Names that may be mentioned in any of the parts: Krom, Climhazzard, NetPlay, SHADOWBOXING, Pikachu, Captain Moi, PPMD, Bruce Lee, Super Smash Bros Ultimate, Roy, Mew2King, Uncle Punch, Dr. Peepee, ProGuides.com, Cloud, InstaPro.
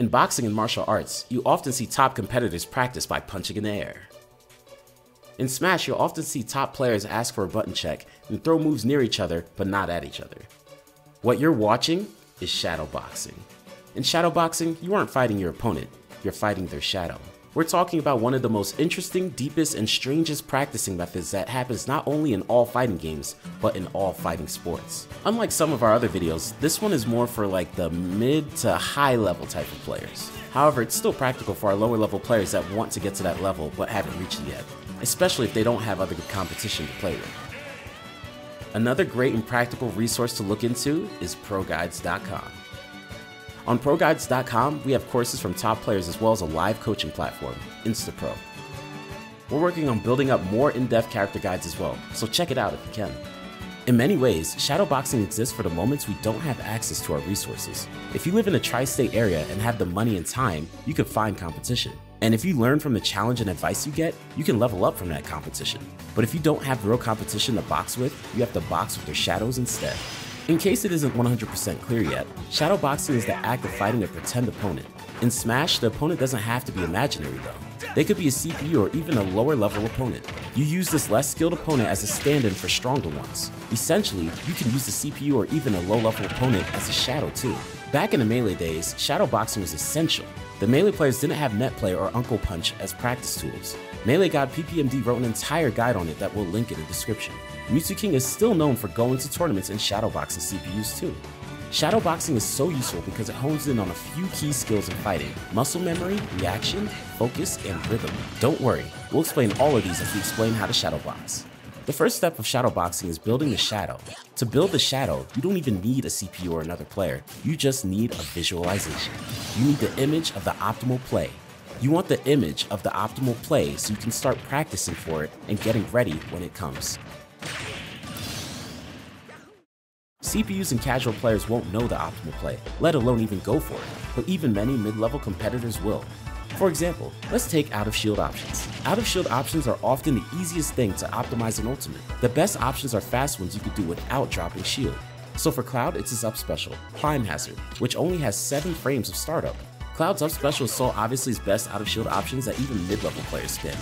In boxing and martial arts, you often see top competitors practice by punching in the air. In Smash, you'll often see top players ask for a button check and throw moves near each other but not at each other. What you're watching is shadowboxing. In shadowboxing, you aren't fighting your opponent, you're fighting their shadow. We're talking about one of the most interesting, deepest, and strangest practicing methods that happens not only in all fighting games, but in all fighting sports. Unlike some of our other videos, this one is more for like the mid to high level type of players. However, it's still practical for our lower level players that want to get to that level but haven't reached it yet, especially if they don't have other good competition to play with. Another great and practical resource to look into is ProGuides.com. On ProGuides.com, we have courses from top players as well as a live coaching platform, InstaPro. We're working on building up more in-depth character guides as well, so check it out if you can. In many ways, shadowboxing exists for the moments we don't have access to our resources. If you live in a tri-state area and have the money and time, you can find competition. And if you learn from the challenge and advice you get, you can level up from that competition. But if you don't have real competition to box with, you have to box with their shadows instead. In case it isn't 100% clear yet, shadowboxing is the act of fighting a pretend opponent. In Smash, the opponent doesn't have to be imaginary though. They could be a CPU or even a lower level opponent. You use this less skilled opponent as a stand-in for stronger ones. Essentially, you can use the CPU or even a low level opponent as a shadow too. Back in the Melee days, shadowboxing was essential. The Melee players didn't have NetPlay or Uncle Punch as practice tools. Melee god PPMD wrote an entire guide on it that we'll link in the description. Mew2King is still known for going to tournaments and shadowboxing CPUs too. Shadowboxing is so useful because it hones in on a few key skills in fighting: muscle memory, reaction, focus, and rhythm. Don't worry, we'll explain all of these as we explain how to shadowbox. The first step of shadowboxing is building the shadow. To build the shadow, you don't even need a CPU or another player, you just need a visualization. You need the image of the optimal play. You want the image of the optimal play so you can start practicing for it and getting ready when it comes. CPUs and casual players won't know the optimal play, let alone even go for it, but even many mid-level competitors will. For example, let's take out-of-shield options. Out-of-shield options are often the easiest thing to optimize in Ultimate. The best options are fast ones you could do without dropping shield. So for Cloud, it's his up special, Climhazzard, which only has 7 frames of startup. Cloud's up special is so obviously his best out-of-shield options that even mid-level players spin.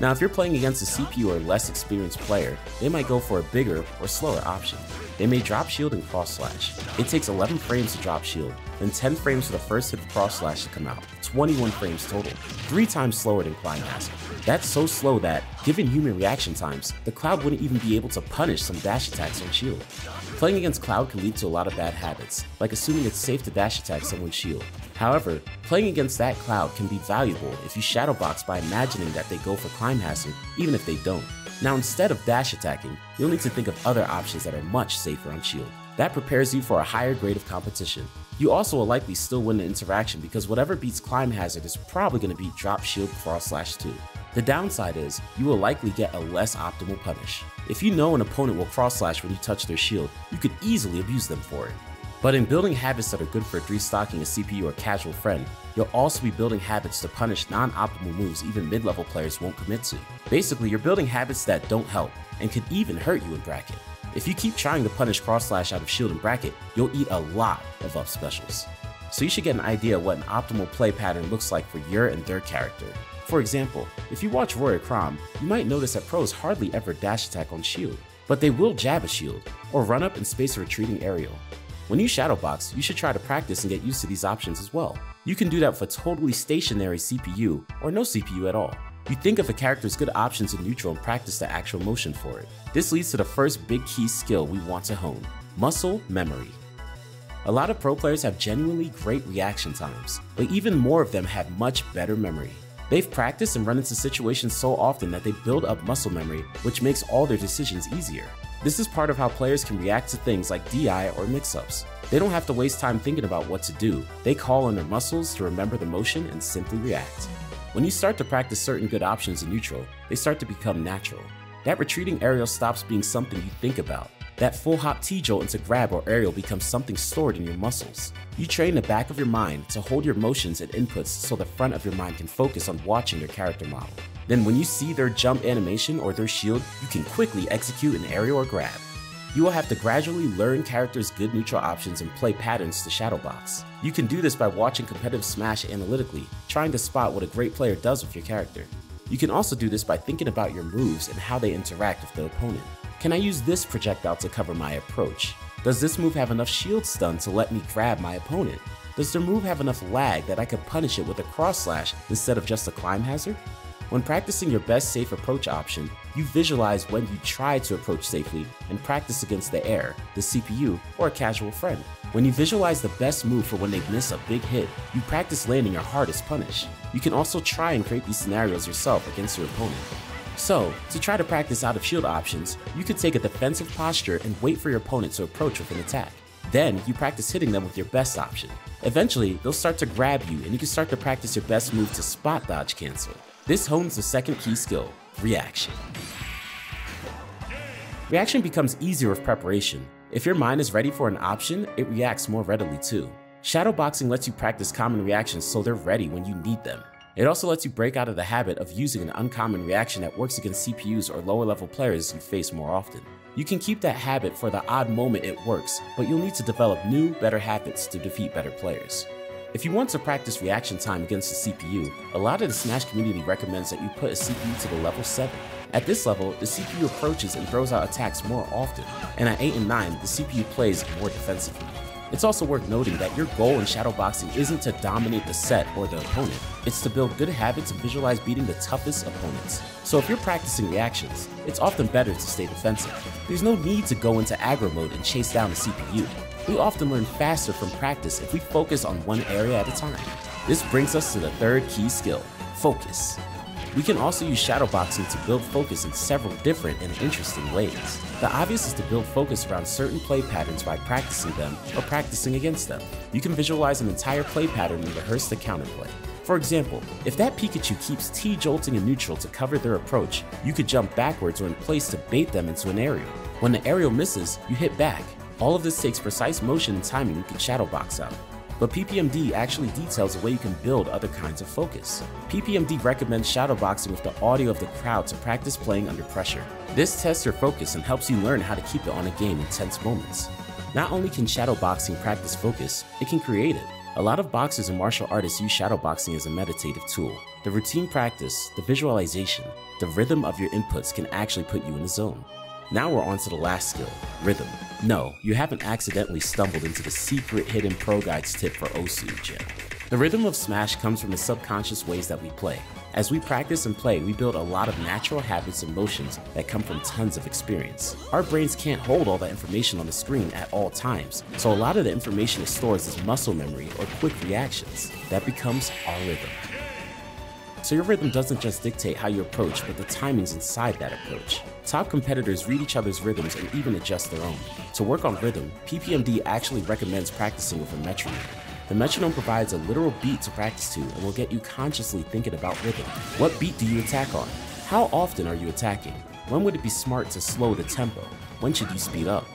Now if you're playing against a CPU or less experienced player, they might go for a bigger or slower option. They may drop shield and cross slash. It takes 11 frames to drop shield, then 10 frames for the first hit of cross slash to come out, 21 frames total, 3 times slower than Climhazzard. That's so slow that, given human reaction times, the Cloud wouldn't even be able to punish some dash attacks on shield. Playing against Cloud can lead to a lot of bad habits, like assuming it's safe to dash attack someone's shield. However, playing against that Cloud can be valuable if you shadowbox by imagining that they go for Climhazzard even if they don't. Now instead of dash attacking, you'll need to think of other options that are much safer on shield. That prepares you for a higher grade of competition. You also will likely still win the interaction because whatever beats Climhazzard is probably going to beat drop shield cross slash too. The downside is, you will likely get a less optimal punish. If you know an opponent will cross slash when you touch their shield, you could easily abuse them for it. But in building habits that are good for restocking a CPU or casual friend, you'll also be building habits to punish non-optimal moves even mid-level players won't commit to. Basically, you're building habits that don't help and could even hurt you in bracket. If you keep trying to punish cross slash out of shield in bracket, you'll eat a lot of up specials. So you should get an idea of what an optimal play pattern looks like for your and their character. For example, if you watch Roy or Krom, you might notice that pros hardly ever dash attack on shield, but they will jab a shield or run up and space a retreating aerial. When you shadowbox, you should try to practice and get used to these options as well. You can do that with a totally stationary CPU or no CPU at all. You think of a character's good options in neutral and practice the actual motion for it. This leads to the first big key skill we want to hone: muscle memory. A lot of pro players have genuinely great reaction times, but even more of them have much better memory. They've practiced and run into situations so often that they build up muscle memory, which makes all their decisions easier. This is part of how players can react to things like DI or mix-ups. They don't have to waste time thinking about what to do. They call on their muscles to remember the motion and simply react. When you start to practice certain good options in neutral, they start to become natural. That retreating aerial stops being something you think about. That full hop T-jolt into grab or aerial becomes something stored in your muscles. You train the back of your mind to hold your motions and inputs so the front of your mind can focus on watching your character model. Then when you see their jump animation or their shield, you can quickly execute an aerial or grab. You will have to gradually learn characters' good neutral options and play patterns to shadowbox. You can do this by watching competitive Smash analytically, trying to spot what a great player does with your character. You can also do this by thinking about your moves and how they interact with the opponent. Can I use this projectile to cover my approach? Does this move have enough shield stun to let me grab my opponent? Does their move have enough lag that I could punish it with a cross slash instead of just a Climhazzard? When practicing your best safe approach option, you visualize when you try to approach safely and practice against the air, the CPU, or a casual friend. When you visualize the best move for when they miss a big hit, you practice landing your hardest punish. You can also try and create these scenarios yourself against your opponent. So, to try to practice out of shield options, you could take a defensive posture and wait for your opponent to approach with an attack. Then, you practice hitting them with your best option. Eventually, they'll start to grab you and you can start to practice your best move to spot dodge cancel. This hones the second key skill, reaction. Reaction becomes easier with preparation. If your mind is ready for an option, it reacts more readily too. Shadowboxing lets you practice common reactions so they're ready when you need them. It also lets you break out of the habit of using an uncommon reaction that works against CPUs or lower level players you face more often. You can keep that habit for the odd moment it works, but you'll need to develop new, better habits to defeat better players. If you want to practice reaction time against the CPU, a lot of the Smash community recommends that you put a CPU to the level 7. At this level, the CPU approaches and throws out attacks more often, and at 8 and 9, the CPU plays more defensively. It's also worth noting that your goal in shadowboxing isn't to dominate the set or the opponent, it's to build good habits and visualize beating the toughest opponents. So if you're practicing reactions, it's often better to stay defensive. There's no need to go into aggro mode and chase down the CPU. We often learn faster from practice if we focus on one area at a time. This brings us to the third key skill, focus. We can also use shadowboxing to build focus in several different and interesting ways. The obvious is to build focus around certain play patterns by practicing them or practicing against them. You can visualize an entire play pattern and rehearse the counterplay. For example, if that Pikachu keeps T-jolting in neutral to cover their approach, you could jump backwards or in place to bait them into an aerial. When the aerial misses, you hit back. All of this takes precise motion and timing you can shadowbox out. But PPMD actually details a way you can build other kinds of focus. PPMD recommends shadowboxing with the audio of the crowd to practice playing under pressure. This tests your focus and helps you learn how to keep it on a game in tense moments. Not only can shadowboxing practice focus, it can create it. A lot of boxers and martial artists use shadowboxing as a meditative tool. The routine practice, the visualization, the rhythm of your inputs can actually put you in the zone. Now we're on to the last skill, rhythm. No, you haven't accidentally stumbled into the secret hidden Pro Guides tip for Osu Gym. The rhythm of Smash comes from the subconscious ways that we play. As we practice and play, we build a lot of natural habits and motions that come from tons of experience. Our brains can't hold all that information on the screen at all times, so a lot of the information it stores is muscle memory or quick reactions. That becomes our rhythm. So your rhythm doesn't just dictate how you approach, but the timings inside that approach. Top competitors read each other's rhythms and even adjust their own. To work on rhythm, PPMD actually recommends practicing with a metronome. The metronome provides a literal beat to practice to and will get you consciously thinking about rhythm. What beat do you attack on? How often are you attacking? When would it be smart to slow the tempo? When should you speed up?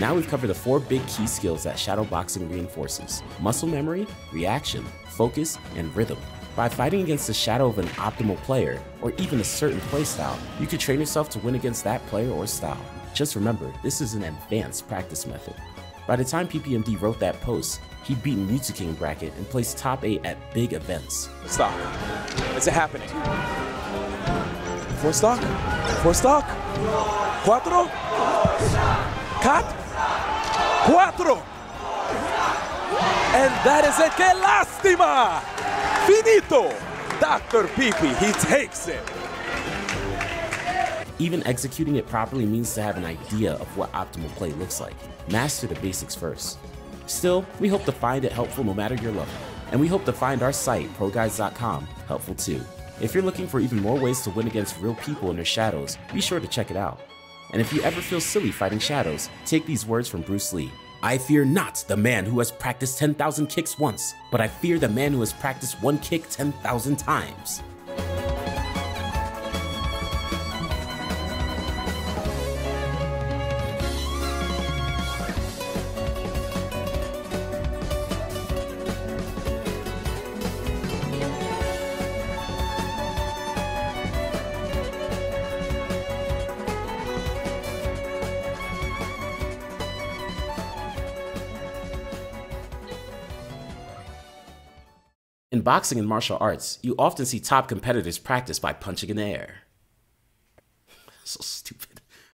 Now we've covered the four big key skills that shadowboxing reinforces: muscle memory, reaction, focus, and rhythm. By fighting against the shadow of an optimal player, or even a certain playstyle, you could train yourself to win against that player or style. Just remember, this is an advanced practice method. By the time PPMD wrote that post, he'd beaten Mew2King bracket and placed top 8 at big events. Stock. It's a happening. Four stock. Four stock. Cuatro. Cat. Cuatro. And that is it. Que lastima! Finito! Dr. Peepee, he takes it! Even executing it properly means to have an idea of what optimal play looks like. Master the basics first. Still, we hope to find it helpful no matter your level. And we hope to find our site, ProGuides.com, helpful too. If you're looking for even more ways to win against real people in their shadows, be sure to check it out. And if you ever feel silly fighting shadows, take these words from Bruce Lee. I fear not the man who has practiced 10,000 kicks once, but I fear the man who has practiced one kick 10,000 times. In boxing and martial arts, you often see top competitors practice by punching in the air. So stupid.